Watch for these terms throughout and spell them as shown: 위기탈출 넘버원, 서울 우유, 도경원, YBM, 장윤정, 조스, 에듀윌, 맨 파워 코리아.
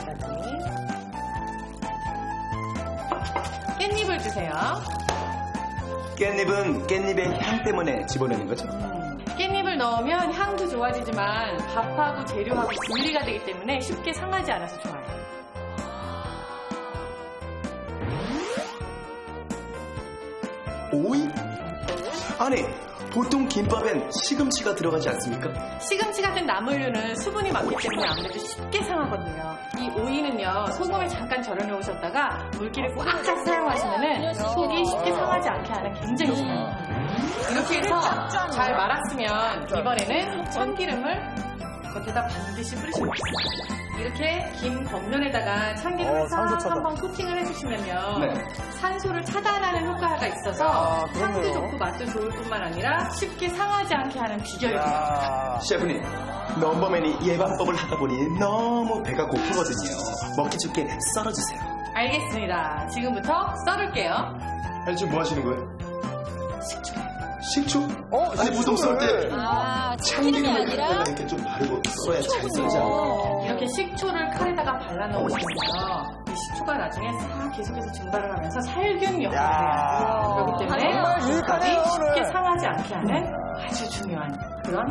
그랬더니 깻잎을 주세요. 깻잎은 깻잎의 향 때문에 집어넣는 거죠? 깻잎을 넣으면 향도 좋아지지만 밥하고 재료하고 분리가 되기 때문에 쉽게 상하지 않아서 좋아요. 오이? 아니, 보통 김밥엔 시금치가 들어가지 않습니까? 시금치 같은 나물류는 수분이 많기 때문에 아무래도 쉽게 상하거든요. 이 오이는요, 소금에 잠깐 절여놓으셨다가 물기를 꽉 사용하시면 속이 쉽게 상하지 않게 하는 굉장히 중요해요. 이렇게 해서 잘 말았으면 이번에는 참기름을 겉에다 반드시 뿌리셔주세요. 이렇게 김 겉면에다가 참기름을 한번 코팅을 해주시면요. 네. 산소를 차단하는 효과가 있어서 향도 좋고 맛도 좋을 뿐만 아니라 쉽게 상하지 않게 하는 비결이 됩니다. 셰프님, 넘버맨이 예방법을 하다 보니 너무 배가 고프거든요. 먹기 좋게 썰어주세요. 알겠습니다. 지금부터 썰을게요. 아니, 지금 뭐 하시는 거예요? 식초. 식초? 아니, 보통 썰 때 참기름을 아니라 이렇게 좀 바르고 써야 잘 썰지 않아요? 이렇게 식초를 칼에다가 발라놓으시면요, 이 식초가 나중에 싹 계속해서 증발을 하면서 살균 역할을 해요. 그렇기 때문에 밥이 쉽게 상하지 않게 하는 아주 중요한 그런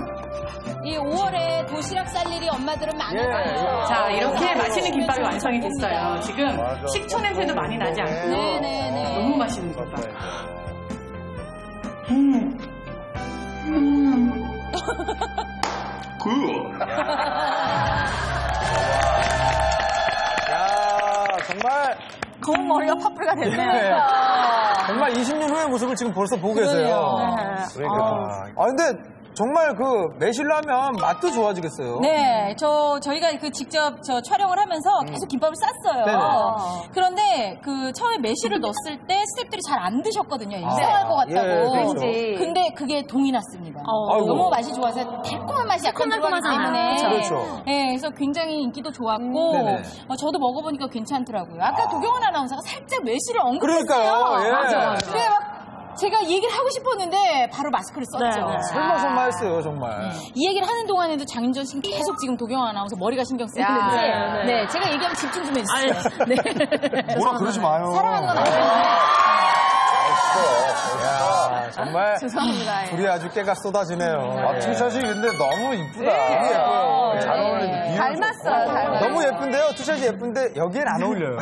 이 5월에 도시락 쌀 일이 엄마들은 많아요. 자, 이렇게 맛있는 김밥이 완성이 됐어요. 지금 식초 냄새도 많이 나지 않고 너무 맛있는 김밥. 야, 정말 검은 머리가 파뿌리가 됐네요. 네. 정말 20년 후의 모습을 지금 벌써 보고 계세요. 네. 아, 근데 정말 그 매실라면 맛도 좋아지겠어요. 네, 저희가 그 직접 촬영을 하면서 계속 김밥을 쌌어요. 네네. 그런데 그 처음에 매실을 넣었을 때 스태프들이 잘 안 드셨거든요. 이상할 것 같다고. 왠지. 근데 그게 동이 났습니다. 너무 맛이 좋아서 달콤한 맛이 약간 들어가기 때문에. 그렇죠. 네, 그래서 굉장히 인기도 좋았고 저도 먹어보니까 괜찮더라고요. 아까 도경원 아나운서가 살짝 매실을 언급했어요. 그러니까요. 예. 맞아. 그래, 막 제가 이 얘기를 하고 싶었는데 바로 마스크를 썼죠. 네, 네. 설마 했어요, 정말. 이 얘기를 하는 동안에도 장윤정 씨는 계속 지금 도경원 아나운서 머리가 신경 쓰이는데 네, 제가 얘기하면 집중 좀 해주세요. 네. 뭐라 그러지 마요. 사랑하는 건 아니에요. 정말 죄송합니다. 둘이 아주 깨가 쏟아지네요. 투샷이 근데 너무 이쁘다. 예뻐요. 잘 어울리는데. 닮았어요. 너무 예쁜데요. 투샷이 예쁜데 여기엔 안 어울려요.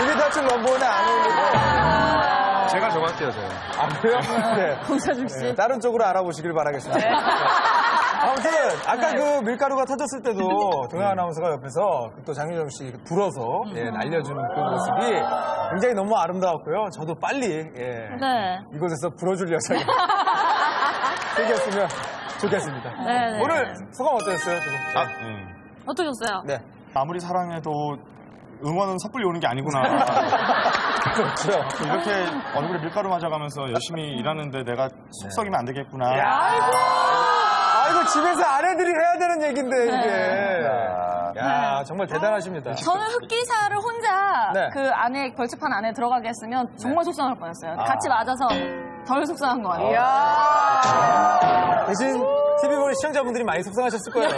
위기탈출 넘버원에 안 어울리고. 제가 정할게요, 제가. 아, 그래요? 네. 공사중 씨. 네, 다른 쪽으로 알아보시길 바라겠습니다. 네. 아무튼, 아까 그 밀가루가 터졌을 때도 동양 아나운서가 옆에서 또 장윤정 씨 불어서 날려주는 그 모습이 굉장히 너무 아름다웠고요. 저도 빨리, 이곳에서 불어줄 여자가 생겼으면 좋겠습니다. 네. 오늘 소감 어떠셨어요? 어떠셨어요? 네. 아무리 사랑해도 응원은 섣불리 오는 게 아니구나. 그렇죠. 이렇게 얼굴에 밀가루 맞아가면서 열심히 일하는데 내가 속썩이면 안 되겠구나. 아이고, 집에서 아내들이 해야 되는 얘긴데, 이게. 야, 정말 대단하십니다. 저는 흑기사를 혼자 그 안에, 벌집판 안에 들어가게 했으면 정말 속상할 뻔했어요. 같이 맞아서 덜 속상한 것 같아요. 대신 TV 보는 시청자분들이 많이 속상하셨을 거예요.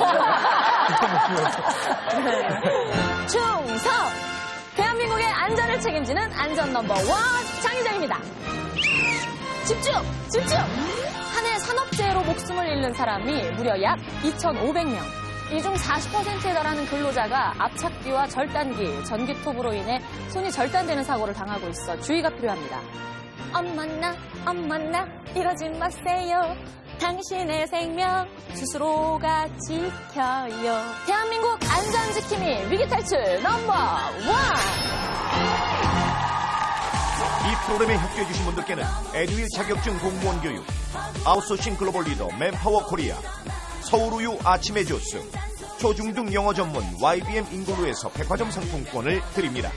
충성! 대한민국의 안전을 책임지는 안전 넘버원 장윤정입니다. 집중! 집중! 한 해 산업재해로 목숨을 잃는 사람이 무려 약 2,500명. 이 중 40%에 달하는 근로자가 압착기와 절단기, 전기톱으로 인해 손이 절단되는 사고를 당하고 있어 주의가 필요합니다. 엄마나 엄마나 이러지 마세요. 당신의 생명 스스로가 지켜요. 대한민국 안전지킴이 위기탈출 넘버원. 이 프로그램에 협조해주신 분들께는 에듀윌 자격증 공무원 교육, 아웃소싱 글로벌 리더 맨 파워 코리아, 서울 우유 아침의 조스, 초중등 영어 전문 YBM 인구루에서 백화점 상품권을 드립니다.